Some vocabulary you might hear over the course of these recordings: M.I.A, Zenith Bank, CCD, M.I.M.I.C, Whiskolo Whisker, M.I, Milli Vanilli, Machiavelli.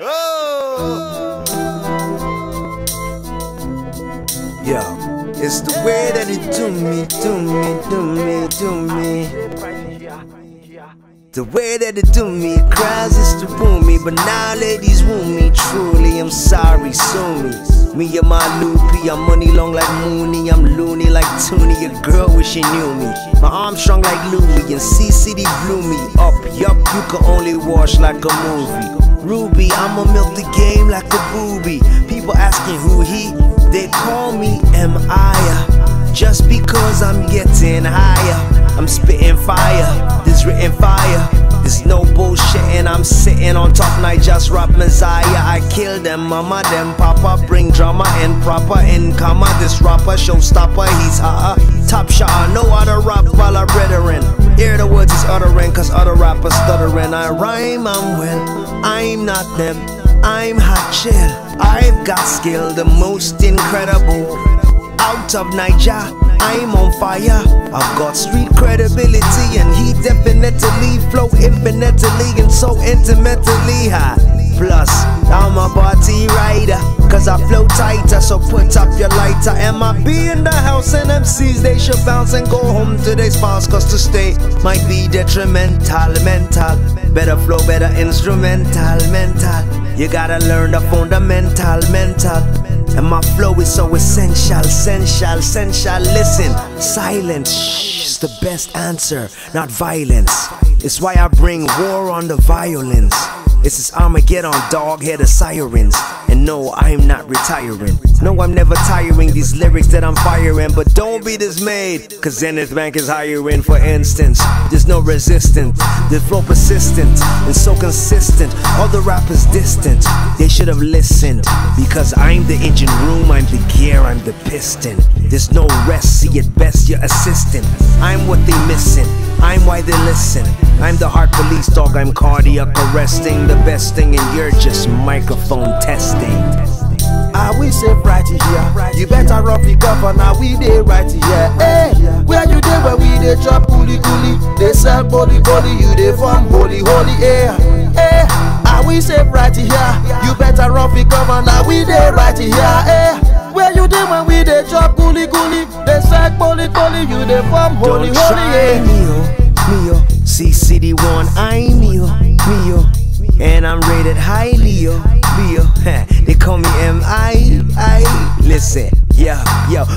Oh! Yeah, it's the way that it do me. The way that it do me, it cries is to woo me, but now ladies woo me. Truly, I'm sorry, sue me. Me and my loopy, I'm money long like Mooney, I'm loony like Toonie. A girl wish she knew me. My arm strong like Louie, and CCD blew me up. Yup, you can only watch like a movie. Ruby, I'ma milk the game like a booby. People asking who he, they call me M.I.A. Just because I'm getting higher, I'm spitting fire, this written fire. There's no bullshit and I'm sitting on top and I just rap Messiah. I kill them, mama, them, papa, bring drama and proper income. This rapper, showstopper, he's hotter, top shotter, no other rapper like brethren. Hear the words he's uttering, cause other rappers stuttering. I rhyme, I'm well, I'm not them, I'm hot chill. I've got skill, the most incredible. Out of Niger, I'm on fire. I've got street credibility and he definitely flow infinitely and so intimately high. Plus, I'm a party rider, cause I flow tighter, so put up your lighter. M.I.B. in the house and MCs, they should bounce and go home to their spouse, cause to stay might be detrimental, mental. Better flow, better instrumental, mental. You gotta learn the fundamental, mental. And my flow is so essential, essential. Listen, silence, shh, is the best answer, not violence. It's why I bring war on the violence. This is Armageddon, dog, hear the sirens. And no, I'm not retiring. No, I'm never tiring, these lyrics that I'm firing. But don't be dismayed, cause Zenith Bank is hiring, for instance. There's no resistance, the flow persistent and so consistent. Other rappers distant, they should have listened. Because I'm the engine room, I'm the gear, I'm the piston. There's no rest, see it best, your assistant. I'm what they missing, I'm why they listen. I'm the heart police dog, I'm cardiac arresting. The best thing and you're just microphone testing. I will say right here, you better rough the cover, now we dey right here. Hey, where you dey where we dey chop coolie coolie? They sell body body, you dey form holy holy air. Hey, I will say right here, you better rough the cover, now we dey right here. Hey, where you dey when we dey chop coolie coolie? They sell body body, you dey form holy holy air. Mio, CCD1, I'm Mio, and I'm rated highly, they call me M.I.I. Listen, yo,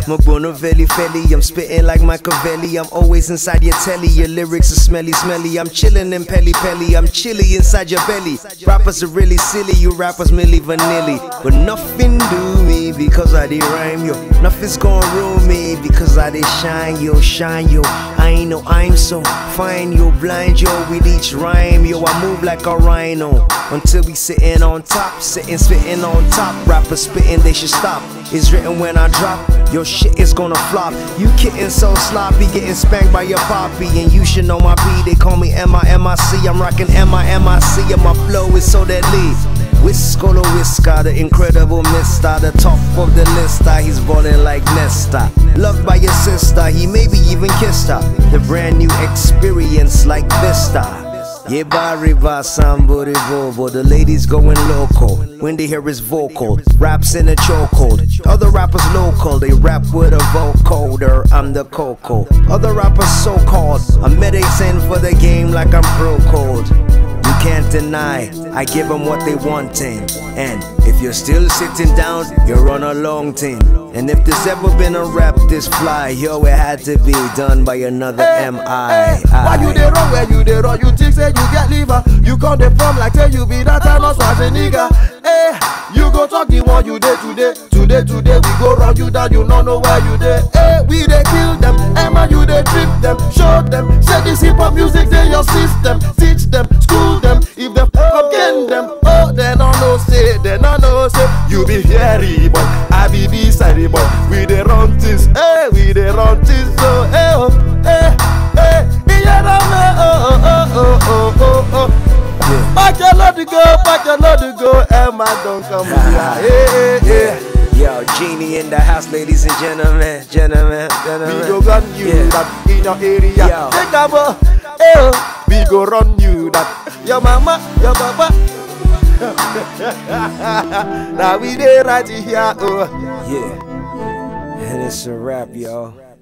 my Bonovelli Felly, I'm spitting like Machiavelli. I'm always inside your telly, your lyrics are smelly. I'm chilling in pelly, I'm chilly inside your belly. Rappers are really silly, you rappers milli vanilli. But nothing do me because I dey rhyme, yo. Nothing's gonna ruin me because I dey shine, yo, I know I'm so fine, yo, blind, yo, with each rhyme, yo. I move like a rhino until we sitting on top, spitting on top. Rappers spitting, they should stop. It's written when I drop, your shit is gonna flop. You kitten so sloppy, getting spanked by your poppy. And you should know my B, they call me M.I.M.I.C. I'm rocking M.I.M.I.C. and my flow is so deadly. Whiskolo Whisker, the incredible mister, the top of the list, he's balling like Nesta. Loved by your sister, he maybe even kissed her. The brand new experience like Vista. Yeba Riva Sambori Vovo, the ladies going loco when they hear his vocal, raps in a chokehold. Other rappers local, they rap with a vocoder, I'm the coco. Other rappers so called, I'm medicine for the game like I'm pro code. You can't deny, I give them what they wanting. And if you're still sitting down, you're on a long team. And if there's ever been a rap this fly, yo, it had to be done by another M.I. Why you dey run, where you dey run? You think say you get liver? You come dey form like say you be that and us as a nigga. Hey, you go talk the one you dey today. We go run you down, you no know where you dey. Hey, we dey kill them, Emma, you dey trip them, show them. Say this hip hop music dey your system, teach them, school them. If they fuck up, gain them. Oh, they no know say you be hairy, but I be beside. But we dey run things, eh? We dey run things, so eh oh, eh. Yeah. Back your love to go, and my don't come back. Yo, Genie in the house, ladies and gentlemen. We go run you that in your area. Yo. Take a bow, eh? We go run you that your mama, your papa. Now we there right here. Oh. Yeah. And it's a wrap, y'all.